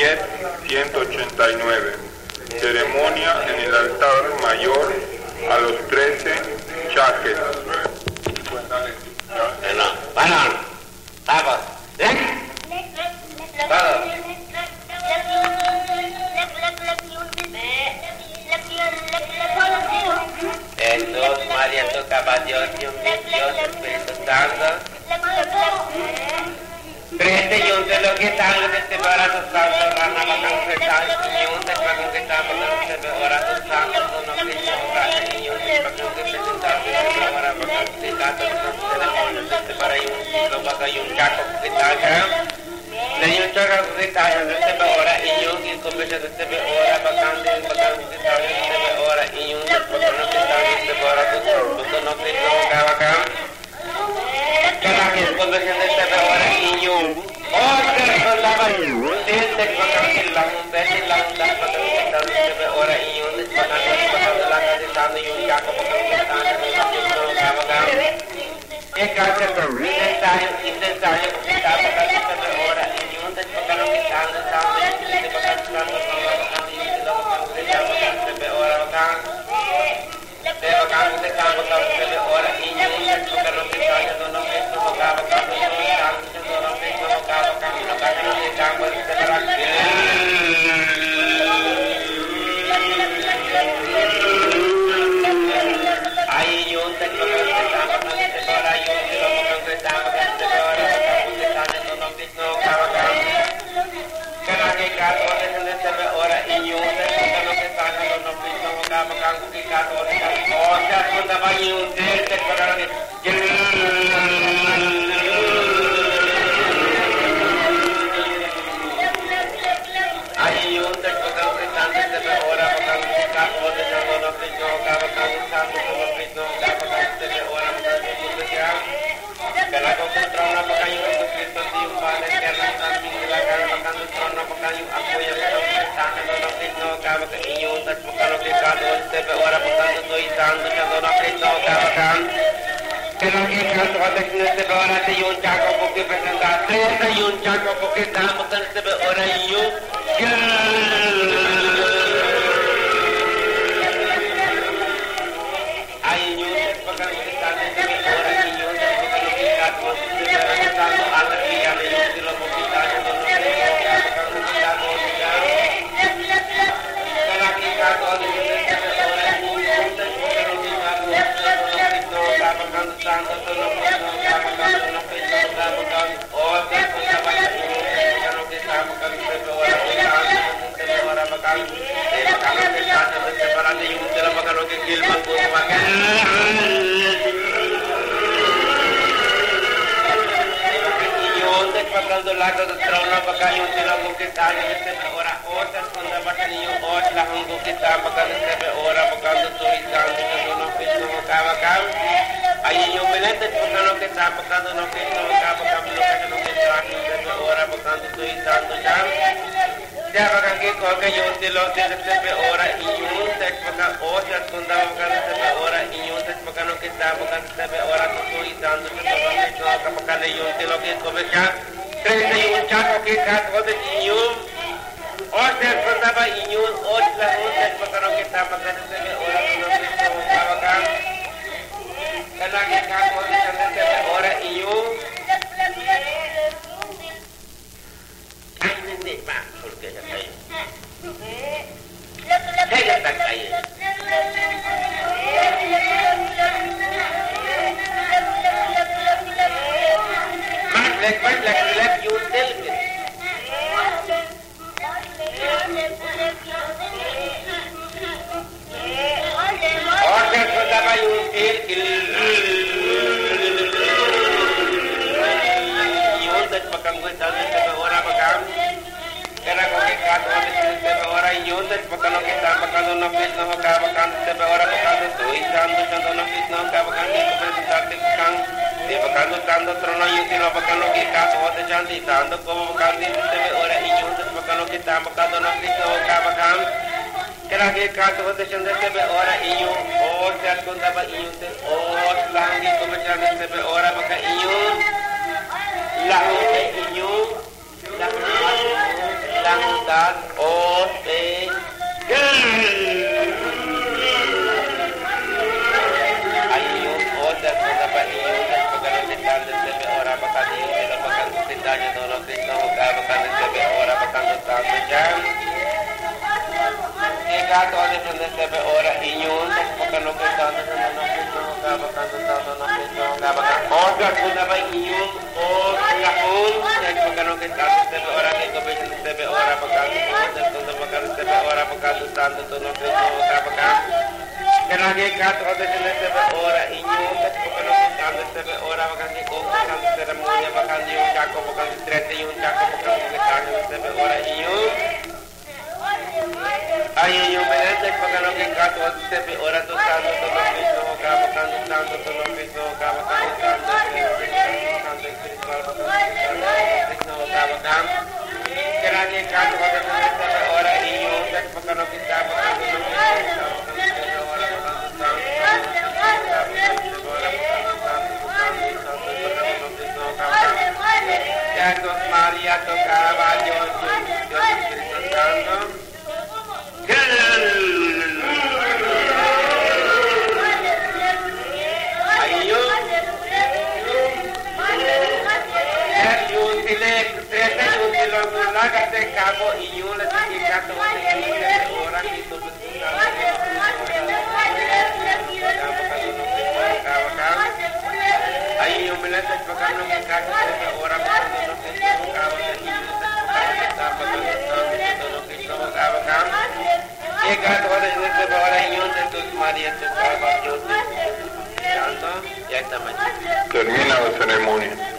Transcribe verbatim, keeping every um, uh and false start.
diez ciento ochenta y nueve. Ceremonia en el altar mayor a los trece chakes. La dan, dan, o, te, ayun, o, te, puta, pa, ayun, te, pagano, te, tal, te, sebe, ora, baka, di, umino, baka, te, daño, no, no, te, no, ga, baka, te, sebe, ora, baka, no, tanto, ya, e, gato, a, de, te, sebe, ora, ayun, te, pagano, te, tanto, no, no, te, no, ga, baka, no, tanto, no, te, no, ga, baka, o, ga, puta, pa, ayun, o, la, o, pagano, te, tanto, sebe, ora, sebe ora bakal sebe ora bakal sebe ora bakal tan to no to bakal kena ge kat ode sebe ora inyo bakal tan sebe ora bakal ge ko bakal sebe moya bakal yo jako bakal trete yo jako bakal tan sebe ora inyo ayo yo merete bakal ge kat ode sebe ora to tan to no to bakal tan to no to bakal tan to no Kerana kalau kita melihat orang ini, kita perlu kita Santo Maria tocaba Dios, Dios Cristo Santo. Hágase cabo y yo le dije que a todos los horas y todo el mundo ahí yo me la estoy tocando que casi se hora porque no se tocaba que yo le estaba tocando todo lo que yo tocaba que gato ahora yo te voy ahora yo te toco María te tocaba yo te tanto ya está termina la ceremonia.